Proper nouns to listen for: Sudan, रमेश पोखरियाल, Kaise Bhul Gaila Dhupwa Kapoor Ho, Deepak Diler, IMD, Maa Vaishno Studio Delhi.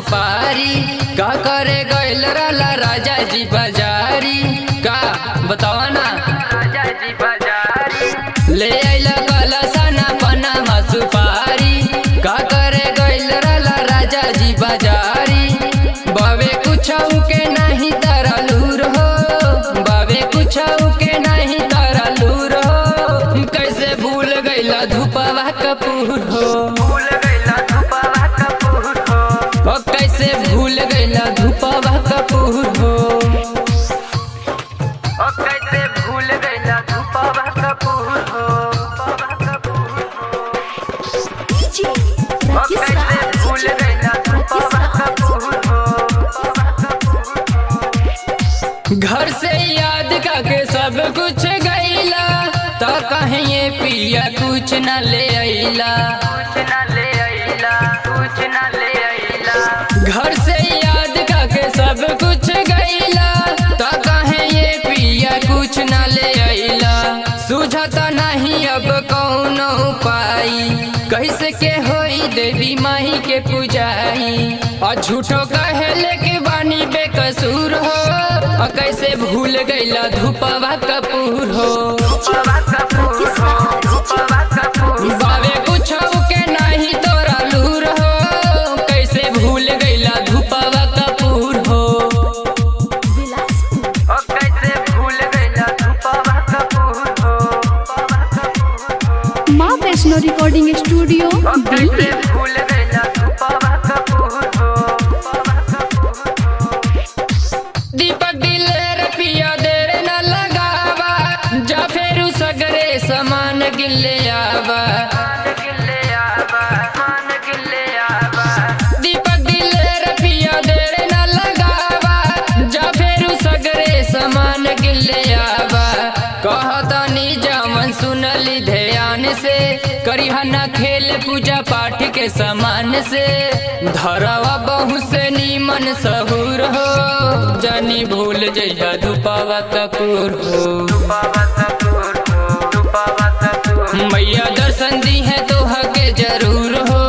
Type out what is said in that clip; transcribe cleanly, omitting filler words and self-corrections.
सुपारी का करे गइल रहला राजा जी बाजारी का बतावा ना राजा जी बाजारी ले आइला गला सना पना में सुपारी का करे गइल रहला राजा जी बाजारी बावे कुछ के नहीं तरलूर हो बावे कुछ के नहीं तरलूर हो कैसे भूल गइला धुपवा कपूर हो घर से याद करके सब कुछ गईला तो कहिए पिया कुछ न ले आइला कुछ न ले आइला कुछ न ले आइला घर से याद करके सब कुछ गईला तो कहिए पिया कुछ न ले आइला सुझता नहीं अब कौन उपाई कैसे के होई देवी माई के पूजाई और झूठो कहले के बानी बेकसूर हो कैसे भूल गइला धुपवा कपूर हो बावे कुछ के नहीं तोरा लूर हो कैसे भूल गइला धुपवा कपूर हो कैसे भूल गइला धुपवा कपूर हो माँ वैष्णो रिकॉर्डिंग स्टूडियो दिल्ली। दीपक दिलेर पिया देर न लगावा जा फेरू सगरे समान गिल्ले आवा दीपक दिलेर पिया देर न लगावा जा फेरू सगरे समान गिल्ले आवा कहतनी जावन सुनली ध्यान से करिहा न खेल पूजा पाठ के समान से धरवा बहु से नीमन सहूर हो जानी भूल जइहा धुपवा कपूर हो मैया दर्शन दी है तोहके जरूर हो